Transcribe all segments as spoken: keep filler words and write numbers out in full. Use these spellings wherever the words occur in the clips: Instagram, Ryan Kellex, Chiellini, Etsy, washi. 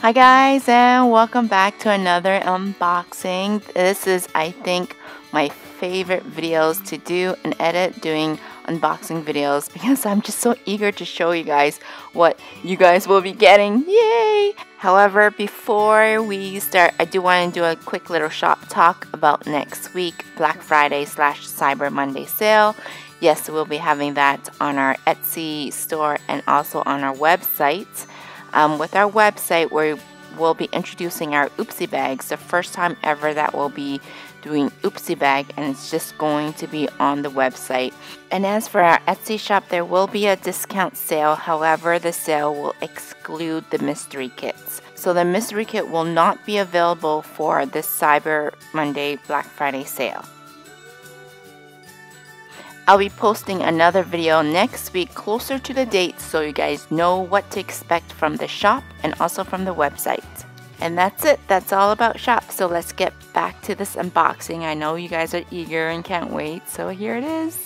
Hi guys, and welcome back to another unboxing. This is, I think, my favorite videos to do and edit, doing unboxing videos, because I'm just so eager to show you guys what you guys will be getting. Yay! However, before we start, I do want to do a quick little shop talk about next week, Black Friday slash Cyber Monday sale. Yes, we'll be having that on our Etsy store and also on our website. Um, with our website, we will be introducing our oopsie bags, the first time ever that we'll be doing oopsie bag, and it's just going to be on the website. And as for our Etsy shop, there will be a discount sale. However, the sale will exclude the mystery kits. So the mystery kit will not be available for the Cyber Monday Black Friday sale. I'll be posting another video next week closer to the date so you guys know what to expect from the shop and also from the website. And that's it. That's all about shop. So let's get back to this unboxing. I know you guys are eager and can't wait. So here it is.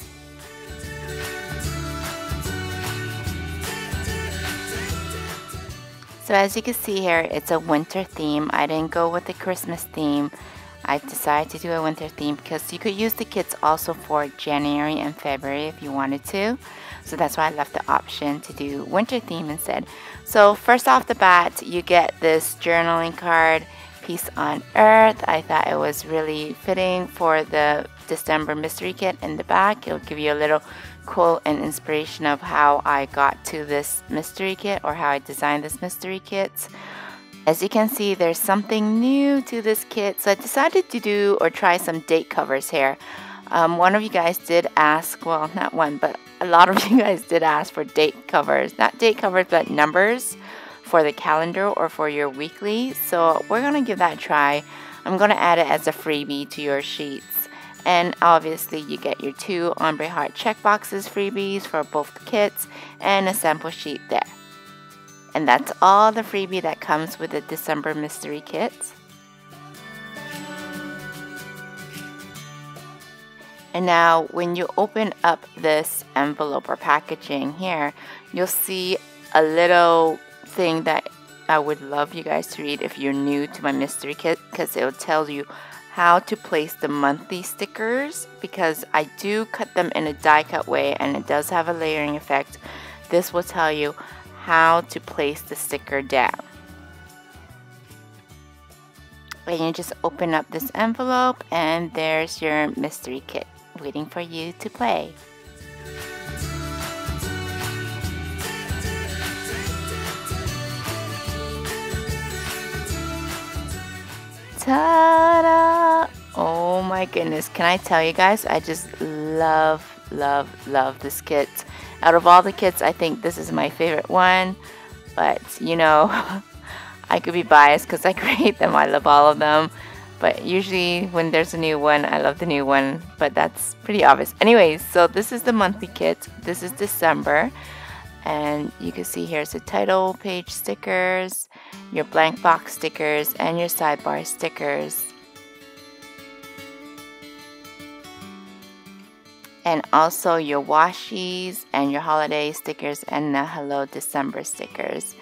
So as you can see here, it's a winter theme. I didn't go with the Christmas theme. I decided to do a winter theme because you could use the kits also for January and February if you wanted to. So that's why I left the option to do winter theme instead. So first off the bat, you get this journaling card, Peace on Earth. I thought it was really fitting for the December mystery kit in the back. It'll give you a little quote and inspiration of how I got to this mystery kit or how I designed this mystery kit. As you can see, there's something new to this kit, so I decided to do or try some date covers here. Um, one of you guys did ask, well not one, but a lot of you guys did ask for date covers. Not date covers, but numbers for the calendar or for your weekly, so we're going to give that a try. I'm going to add it as a freebie to your sheets. And obviously you get your two ombre heart checkboxes freebies for both kits and a sample sheet there. And that's all the freebie that comes with the December mystery kit. And now when you open up this envelope or packaging here, you'll see a little thing that I would love you guys to read if you're new to my mystery kit, because it will tell you how to place the monthly stickers, because I do cut them in a die cut way and it does have a layering effect. This will tell you how to place the sticker down. And you just open up this envelope and there's your mystery kit waiting for you to play. Ta-da! Oh my goodness, can I tell you guys, I just love, love, love this kit. Out of all the kits, I think this is my favorite one, but you know, I could be biased because I create them, I love all of them, but usually when there's a new one, I love the new one, but that's pretty obvious. Anyways, so this is the monthly kit, this is December, and you can see here's the title page stickers, your blank box stickers, and your sidebar stickers. And also your washies and your holiday stickers and the Hello December stickers.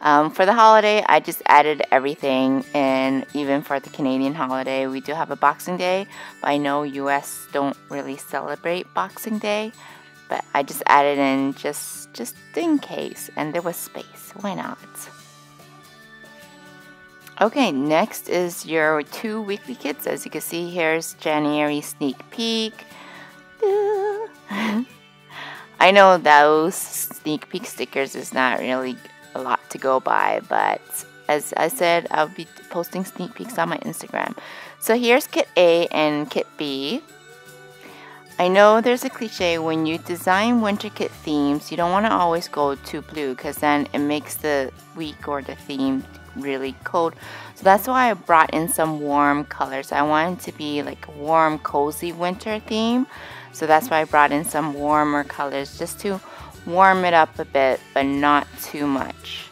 Um, for the holiday, I just added everything in, even for the Canadian holiday. We do have a Boxing Day, but I know U S don't really celebrate Boxing Day. But I just added in just, just in case, and there was space. Why not? Okay, next is your two weekly kits. As you can see, here's January Sneak Peek. I know those sneak peek stickers is not really a lot to go by, but as I said, I'll be posting sneak peeks on my Instagram. So here's kit A and kit B. I know there's a cliche when you design winter kit themes, you don't want to always go too blue because then it makes the week or the theme really cold. So that's why I brought in some warm colors. I wanted to be like a warm, cozy winter theme. So that's why I brought in some warmer colors just to warm it up a bit, but not too much.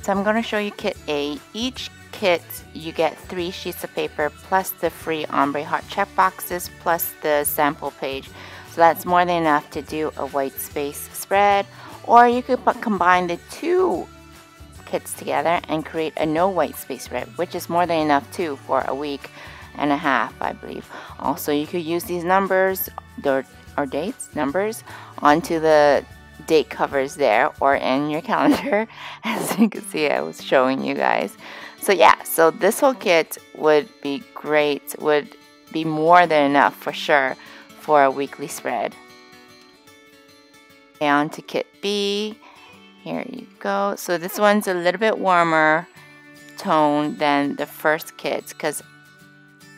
So I'm going to show you kit A. Each kit you get three sheets of paper plus the free ombre heart checkboxes plus the sample page. So that's more than enough to do a white space spread, or you could combine the two kits together and create a no white space rib, which is more than enough too for a week and a half, I believe. Also, you could use these numbers or, or dates, numbers, onto the date covers there or in your calendar. As you can see, I was showing you guys. So yeah, so this whole kit would be great, would be more than enough for sure for a weekly spread. Okay, on to kit B. Here you go. So this one's a little bit warmer tone than the first kit, because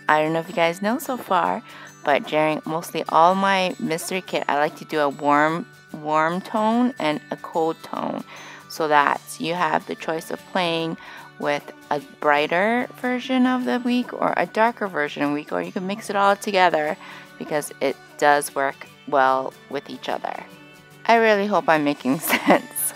I don't know if you guys know so far, but during mostly all my mystery kit, I like to do a warm warm tone and a cold tone, so that you have the choice of playing with a brighter version of the week or a darker version of the week, or you can mix it all together because it does work well with each other. I really hope I'm making sense.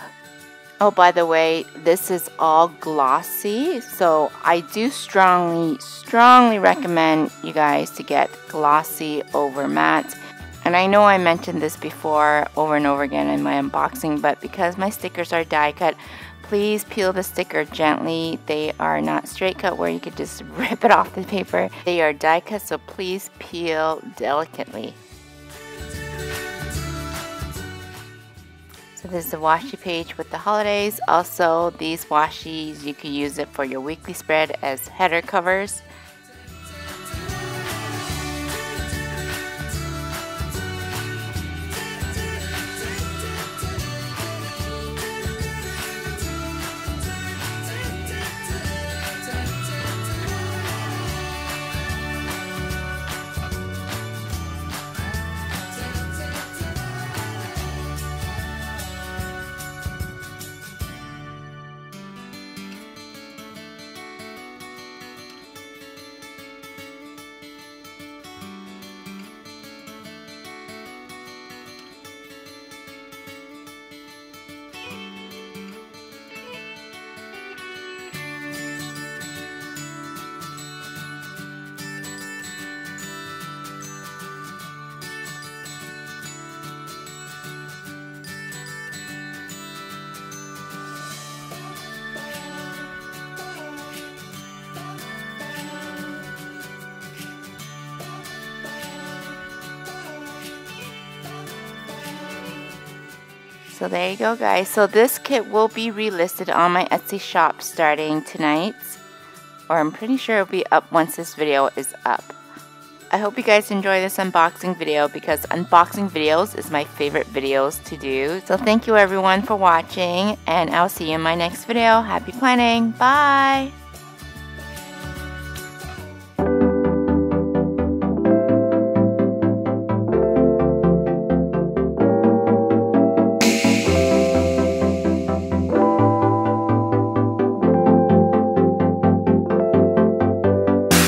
Oh, by the way, this is all glossy, so I do strongly, strongly recommend you guys to get glossy over matte. And I know I mentioned this before over and over again in my unboxing, but because my stickers are die cut, please peel the sticker gently. They are not straight cut where you could just rip it off the paper. They are die cut, so please peel delicately. So this is the washi page with the holidays. Also, these washi's, you can use it for your weekly spread as header covers. So there you go, guys. So this kit will be relisted on my Etsy shop starting tonight, or I'm pretty sure it'll be up once this video is up. I hope you guys enjoy this unboxing video, because unboxing videos is my favorite videos to do. So thank you everyone for watching, and I'll see you in my next video. Happy planning. Bye.